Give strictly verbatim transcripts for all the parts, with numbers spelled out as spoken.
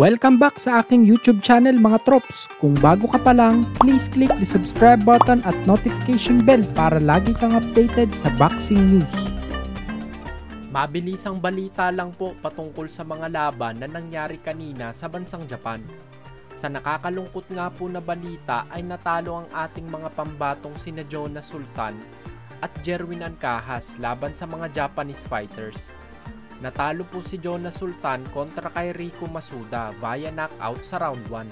Welcome back sa aking YouTube channel mga trops. Kung bago ka pa lang, please click the subscribe button at notification bell para lagi kang updated sa boxing news. Mabilisang balita lang po patungkol sa mga laban na nangyari kanina sa bansang Japan. Sa nakakalungkot nga po na balita ay natalo ang ating mga pambatong sina Jonas Sultan at Jerwin Ancajas laban sa mga Japanese fighters. Natalo po si Jonas Sultan kontra kay Riku Masuda via knockout sa round one.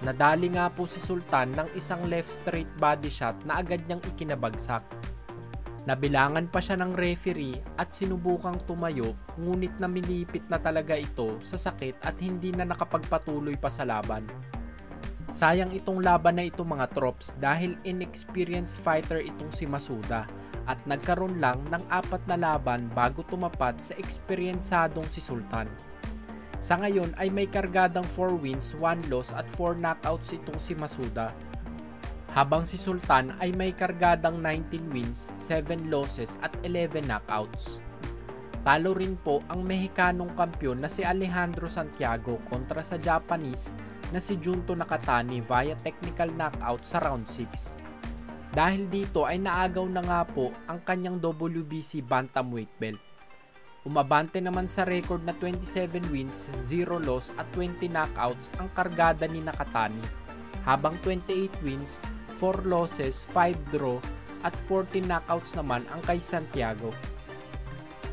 Nadali nga po si Sultan ng isang left straight body shot na agad niyang ikinabagsak. Nabilangan pa siya ng referee at sinubukang tumayo, ngunit namilipit na talaga ito sa sakit at hindi na nakapagpatuloy pa sa laban. Sayang itong laban na ito mga trops dahil inexperienced fighter itong si Masuda. At nagkaroon lang ng apat na laban bago tumapat sa eksperyensadong si Sultan. Sa ngayon ay may kargadang four wins, one loss at four knockouts itong si Masuda. Habang si Sultan ay may kargadang nineteen wins, seven losses at eleven knockouts. Talo rin po ang Mexicanong kampiyon na si Alejandro Santiago kontra sa Japanese na si Junto Nakatani via technical knockout sa round six. Dahil dito ay naagaw na nga po ang kanyang W B C bantamweight belt. Umabante naman sa record na twenty-seven wins, zero loss at twenty knockouts ang kargada ni Nakatani. Habang twenty-eight wins, four losses, five draw at fourteen knockouts naman ang kay Santiago.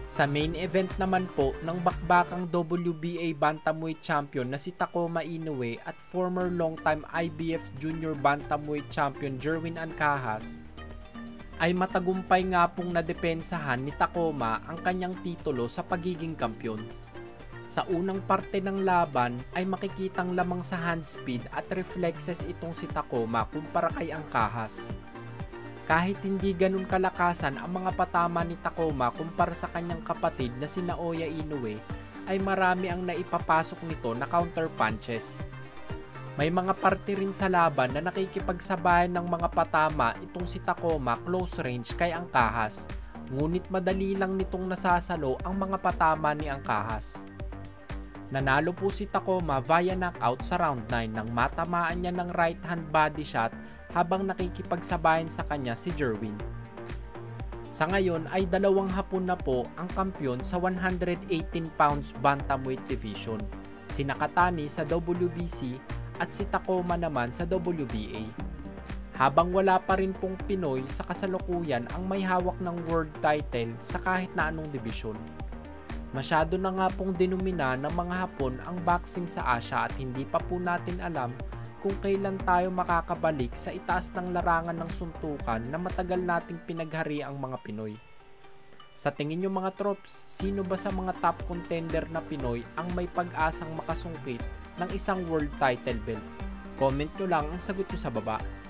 Sa main event naman po ng bakbakang W B A bantamweight champion na si Takuma Inoue at former longtime I B F junior bantamweight champion Jerwin Ancajas, ay matagumpay nga pong nadepensahan ni Takuma ang kanyang titulo sa pagiging kampiyon. Sa unang parte ng laban ay makikitang lamang sa hand speed at reflexes itong si Takuma kumpara kay Ancajas. Kahit hindi ganun kalakasan ang mga patama ni Takuma kumpara sa kanyang kapatid na si Naoya Inoue, ay marami ang naipapasok nito na counter punches. May mga parte rin sa laban na nakikipagsabayan ng mga patama itong si Takuma close range kay Ancajas, ngunit madali lang nitong nasasalo ang mga patama ni Ancajas. Nanalo po si Takuma via knockout sa round nine nang matamaan niya ng right hand body shot habang nakikipagsabayan sa kanya si Jerwin. Sa ngayon ay dalawang hapon na po ang kampiyon sa one eighteen pounds bantamweight division, si Nakatani sa W B C at si Takuma naman sa W B A. Habang wala pa rin pong Pinoy sa kasalukuyan ang may hawak ng world title sa kahit na anong division. Masyado na nga pong dinumina ng mga Hapon ang boxing sa Asia at hindi pa po natin alam kung kailan tayo makakabalik sa itaas ng larangan ng suntukan na matagal nating pinaghari ang mga Pinoy. Sa tingin nyo mga trops, sino ba sa mga top contender na Pinoy ang may pag-asang makasungkit ng isang world title belt? Comment nyo lang ang sagot nyo sa baba.